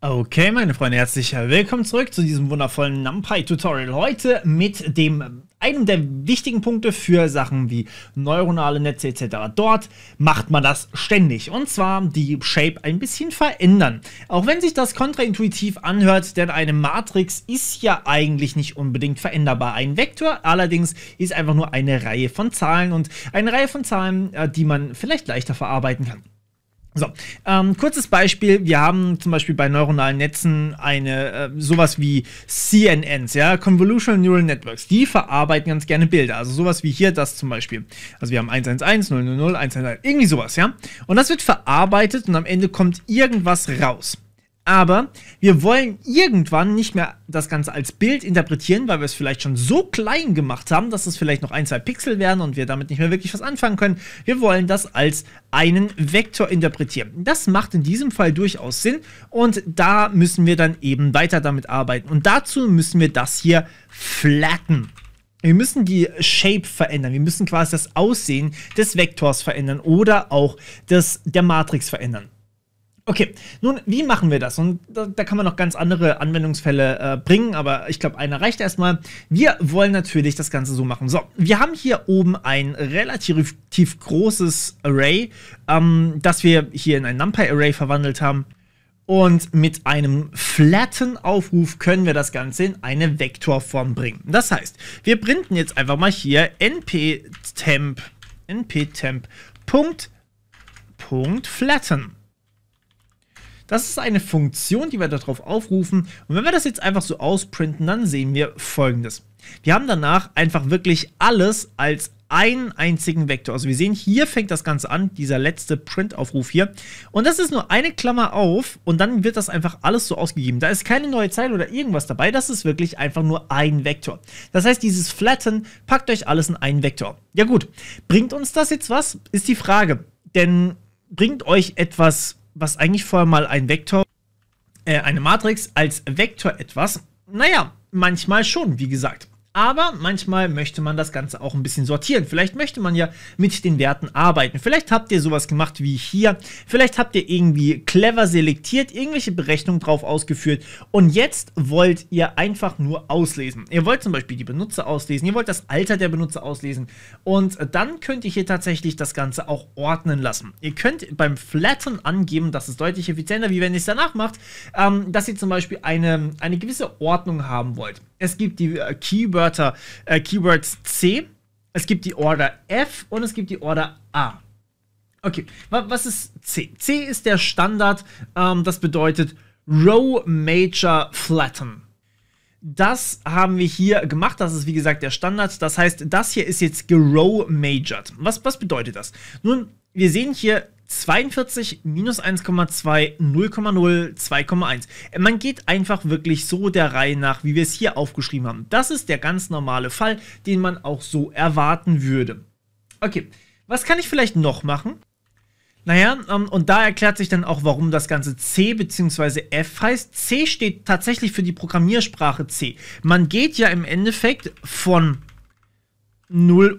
Okay, meine Freunde, herzlich willkommen zurück zu diesem wundervollen NumPy-Tutorial. Heute mit einem der wichtigen Punkte für Sachen wie neuronale Netze etc. Dort macht man das ständig. Und zwar die Shape ein bisschen verändern. Auch wenn sich das kontraintuitiv anhört, denn eine Matrix ist ja eigentlich nicht unbedingt veränderbar. Ein Vektor allerdings ist einfach nur eine Reihe von Zahlen. Und eine Reihe von Zahlen, die man vielleicht leichter verarbeiten kann. So, kurzes Beispiel, wir haben zum Beispiel bei neuronalen Netzen sowas wie CNNs, ja, Convolutional Neural Networks, die verarbeiten ganz gerne Bilder, also sowas wie hier das zum Beispiel, also wir haben 111, 000, 111, irgendwie sowas, ja, und das wird verarbeitet und am Ende kommt irgendwas raus. Aber wir wollen irgendwann nicht mehr das Ganze als Bild interpretieren, weil wir es vielleicht schon so klein gemacht haben, dass es vielleicht noch ein, zwei Pixel werden und wir damit nicht mehr wirklich was anfangen können. Wir wollen das als einen Vektor interpretieren. Das macht in diesem Fall durchaus Sinn und da müssen wir dann eben weiter damit arbeiten. Und dazu müssen wir das hier flatten. Wir müssen die Shape verändern, wir müssen quasi das Aussehen des Vektors verändern oder auch der Matrix verändern. Okay, nun, wie machen wir das? Und da kann man noch ganz andere Anwendungsfälle bringen, aber ich glaube, einer reicht erstmal. Wir wollen natürlich das Ganze so machen. So, wir haben hier oben ein relativ großes Array, das wir hier in ein NumPy-Array verwandelt haben. Und mit einem Flatten-Aufruf können wir das Ganze in eine Vektorform bringen. Das heißt, wir printen jetzt einfach mal hier nptemp.flatten. Das ist eine Funktion, die wir darauf aufrufen. Und wenn wir das jetzt einfach so ausprinten, dann sehen wir Folgendes. Wir haben danach einfach wirklich alles als einen einzigen Vektor. Also wir sehen, hier fängt das Ganze an, dieser letzte Print-Aufruf hier. Und das ist nur eine Klammer auf und dann wird das einfach alles so ausgegeben. Da ist keine neue Zeile oder irgendwas dabei. Das ist wirklich einfach nur ein Vektor. Das heißt, dieses Flatten packt euch alles in einen Vektor. Ja gut, bringt uns das jetzt was? Ist die Frage. Denn bringt euch etwas, was eigentlich vorher mal ein Vektor, eine Matrix als Vektor etwas, naja, manchmal schon, wie gesagt. Aber manchmal möchte man das Ganze auch ein bisschen sortieren. Vielleicht möchte man ja mit den Werten arbeiten. Vielleicht habt ihr sowas gemacht wie hier. Vielleicht habt ihr irgendwie clever selektiert, irgendwelche Berechnungen drauf ausgeführt. Und jetzt wollt ihr einfach nur auslesen. Ihr wollt zum Beispiel die Benutzer auslesen. Ihr wollt das Alter der Benutzer auslesen. Und dann könnt ihr hier tatsächlich das Ganze auch ordnen lassen. Ihr könnt beim Flatten angeben, das ist deutlich effizienter, wie wenn ihr es danach macht, dass ihr zum Beispiel eine gewisse Ordnung haben wollt. Es gibt die Keywords C, es gibt die Order F und es gibt die Order A. Okay, was ist C? C ist der Standard, das bedeutet Row Major Flatten. Das haben wir hier gemacht, das ist wie gesagt der Standard, das heißt, das hier ist jetzt gerow majored. Was bedeutet das? Nun, wir sehen hier 42, minus 1,2, 0,0, 2,1. Man geht einfach wirklich so der Reihe nach, wie wir es hier aufgeschrieben haben. Das ist der ganz normale Fall, den man auch so erwarten würde. Okay, was kann ich vielleicht noch machen? Naja, und da erklärt sich dann auch, warum das Ganze C bzw. F heißt. C steht tatsächlich für die Programmiersprache C. Man geht ja im Endeffekt von 0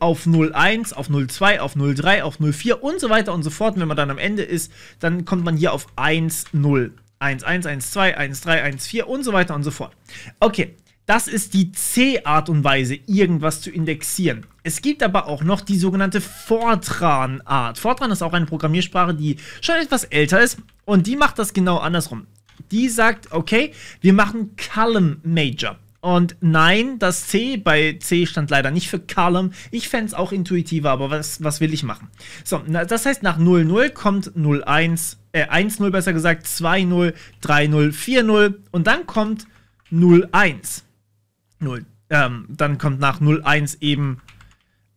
auf 01, auf 02, auf 03, auf 04 und so weiter und so fort. Und wenn man dann am Ende ist, dann kommt man hier auf 1, 0, 1, 1, 1, 2, 1, 3, 1, 4 und so weiter und so fort. Okay, das ist die C-Art und Weise, irgendwas zu indexieren. Es gibt aber auch noch die sogenannte Fortran-Art. Fortran ist auch eine Programmiersprache, die schon etwas älter ist und die macht das genau andersrum. Die sagt, okay, wir machen Column Major. Und nein, das C, bei C stand leider nicht für Column. Ich fände es auch intuitiver, aber was will ich machen? So, das heißt, nach 00 kommt 01, 10 besser gesagt, 20, 30, 40 und dann kommt 01. Dann kommt nach 01 eben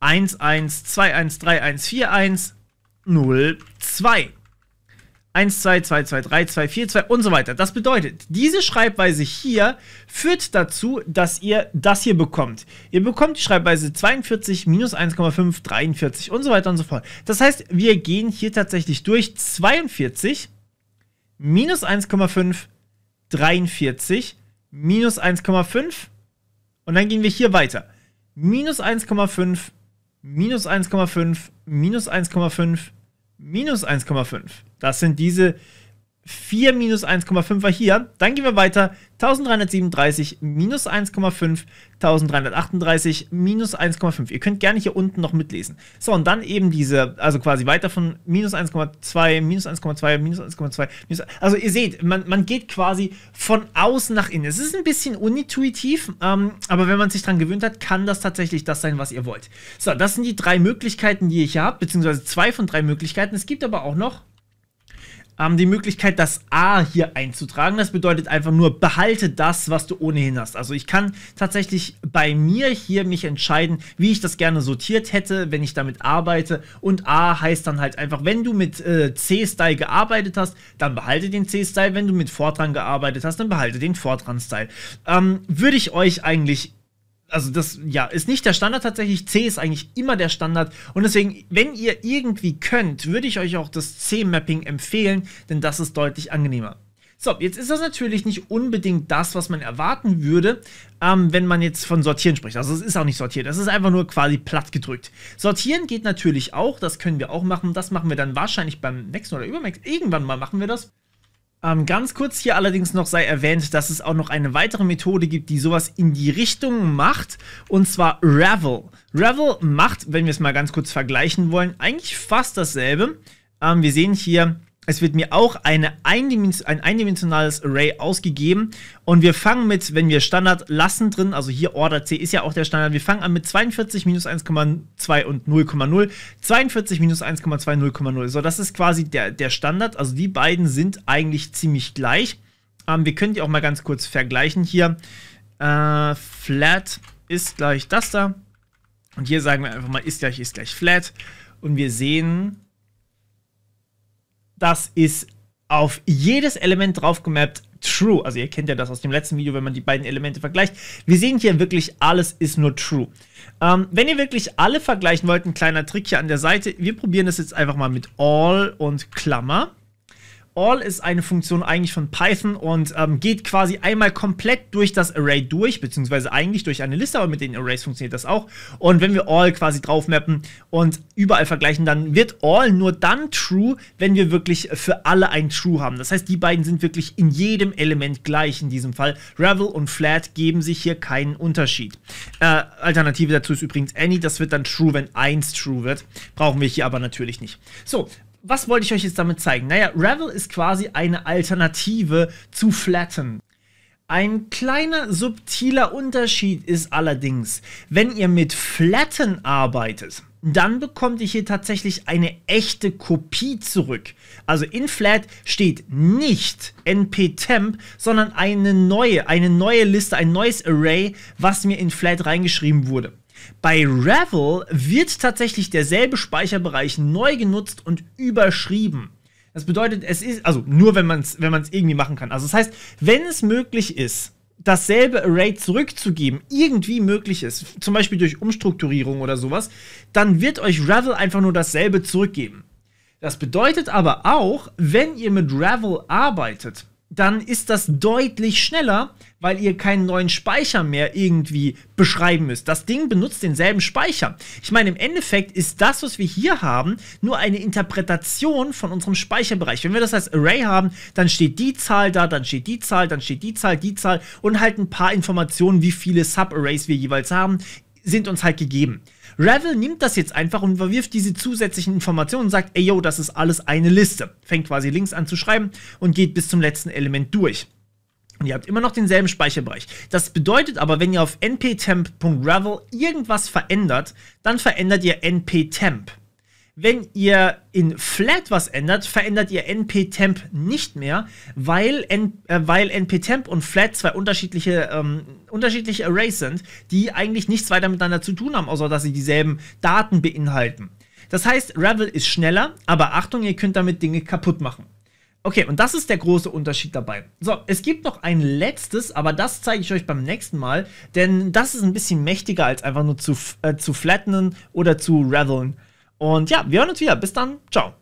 11, 21, 31, 41, 02. 1, 2, 2, 2, 3, 2, 4, 2 und so weiter. Das bedeutet, diese Schreibweise hier führt dazu, dass ihr das hier bekommt. Ihr bekommt die Schreibweise 42, minus 1,5, 43 und so weiter und so fort. Das heißt, wir gehen hier tatsächlich durch 42, minus 1,5, 43, minus 1,5 und dann gehen wir hier weiter. Minus 1,5, minus 1,5, minus 1,5, minus 1,5. Das sind diese 4 minus 1,5er hier. Dann gehen wir weiter. 1337 minus 1,5, 1338 minus 1,5. Ihr könnt gerne hier unten noch mitlesen. So, und dann eben diese, also quasi weiter von minus 1,2, minus 1,2, minus 1,2, also ihr seht, man geht quasi von außen nach innen. Es ist ein bisschen unintuitiv, aber wenn man sich dran gewöhnt hat, kann das tatsächlich das sein, was ihr wollt. So, das sind die 3 Möglichkeiten, die ihr hier habt, beziehungsweise 2 von 3 Möglichkeiten. Es gibt aber auch noch die Möglichkeit, das A hier einzutragen. Das bedeutet einfach nur, behalte das, was du ohnehin hast. Also ich kann tatsächlich bei mir hier mich entscheiden, wie ich das gerne sortiert hätte, wenn ich damit arbeite. Und A heißt dann halt einfach, wenn du mit C-Style gearbeitet hast, dann behalte den C-Style. Wenn du mit Fortran gearbeitet hast, dann behalte den Fortran-Style. Würde ich euch eigentlich... Also das, ja, ist nicht der Standard tatsächlich. C ist eigentlich immer der Standard. Und deswegen, wenn ihr irgendwie könnt, würde ich euch auch das C-Mapping empfehlen, denn das ist deutlich angenehmer. So, jetzt ist das natürlich nicht unbedingt das, was man erwarten würde, wenn man jetzt von Sortieren spricht. Also es ist auch nicht sortiert, das ist einfach nur quasi platt gedrückt. Sortieren geht natürlich auch, das können wir auch machen. Das machen wir dann wahrscheinlich beim nächsten oder übernächsten. Irgendwann mal machen wir das. Ganz kurz hier allerdings noch sei erwähnt, dass es auch noch eine weitere Methode gibt, die sowas in die Richtung macht, und zwar Ravel. Ravel macht, wenn wir es mal ganz kurz vergleichen wollen, eigentlich fast dasselbe. Wir sehen hier, es wird mir auch ein eindimensionales Array ausgegeben, und wir fangen mit, wenn wir Standard lassen drin, also hier Order C ist ja auch der Standard, wir fangen an mit 42 minus 1,2 und 0,0, 42 minus 1,2, 0,0. So, das ist quasi der Standard, also die beiden sind eigentlich ziemlich gleich. Wir können die auch mal ganz kurz vergleichen hier. Flat ist gleich das da, und hier sagen wir einfach mal ist gleich Flat, und wir sehen... Das ist auf jedes Element drauf gemappt, true. Also ihr kennt ja das aus dem letzten Video, wenn man die beiden Elemente vergleicht. Wir sehen hier wirklich, alles ist nur true. Wenn ihr wirklich alle vergleichen wollt, ein kleiner Trick hier an der Seite. Wir probieren das jetzt einfach mal mit all und Klammer. All ist eine Funktion eigentlich von Python und geht quasi einmal komplett durch das Array durch, beziehungsweise eigentlich durch eine Liste, aber mit den Arrays funktioniert das auch. Und wenn wir all quasi drauf mappen und überall vergleichen, dann wird all nur dann true, wenn wir wirklich für alle ein true haben. Das heißt, die beiden sind wirklich in jedem Element gleich in diesem Fall. Ravel und Flat geben sich hier keinen Unterschied. Alternative dazu ist übrigens any, das wird dann true, wenn 1 true wird. Brauchen wir hier aber natürlich nicht. So. Was wollte ich euch jetzt damit zeigen? Naja, Ravel ist quasi eine Alternative zu Flatten. Ein kleiner subtiler Unterschied ist allerdings, wenn ihr mit Flatten arbeitet, dann bekommt ihr hier tatsächlich eine echte Kopie zurück. Also in Flat steht nicht np-temp, sondern eine neue Liste, ein neues Array, was mir in Flat reingeschrieben wurde. Bei Ravel wird tatsächlich derselbe Speicherbereich neu genutzt und überschrieben. Das bedeutet, es ist, also nur wenn man es irgendwie machen kann. Also das heißt, wenn es möglich ist, dasselbe Array zurückzugeben, irgendwie möglich ist, zum Beispiel durch Umstrukturierung oder sowas, dann wird euch Ravel einfach nur dasselbe zurückgeben. Das bedeutet aber auch, wenn ihr mit Ravel arbeitet, dann ist das deutlich schneller, weil ihr keinen neuen Speicher mehr irgendwie beschreiben müsst. Das Ding benutzt denselben Speicher. Ich meine, im Endeffekt ist das, was wir hier haben, nur eine Interpretation von unserem Speicherbereich. Wenn wir das als Array haben, dann steht die Zahl da, dann steht die Zahl, dann steht die Zahl und halt ein paar Informationen, wie viele Subarrays wir jeweils haben, sind uns halt gegeben. Ravel nimmt das jetzt einfach und verwirft diese zusätzlichen Informationen und sagt, ey yo, das ist alles eine Liste. Fängt quasi links an zu schreiben und geht bis zum letzten Element durch. Und ihr habt immer noch denselben Speicherbereich. Das bedeutet aber, wenn ihr auf nptemp.ravel irgendwas verändert, dann verändert ihr nptemp. Wenn ihr in Flat was ändert, verändert ihr nptemp nicht mehr, weil nptemp und Flat zwei unterschiedliche Arrays sind, die eigentlich nichts weiter miteinander zu tun haben, außer dass sie dieselben Daten beinhalten. Das heißt, Ravel ist schneller, aber Achtung, ihr könnt damit Dinge kaputt machen. Okay, und das ist der große Unterschied dabei. So, es gibt noch ein letztes, aber das zeige ich euch beim nächsten Mal, denn das ist ein bisschen mächtiger als einfach nur zu flattenen oder zu raveln. Und ja, wir hören uns wieder. Bis dann. Ciao.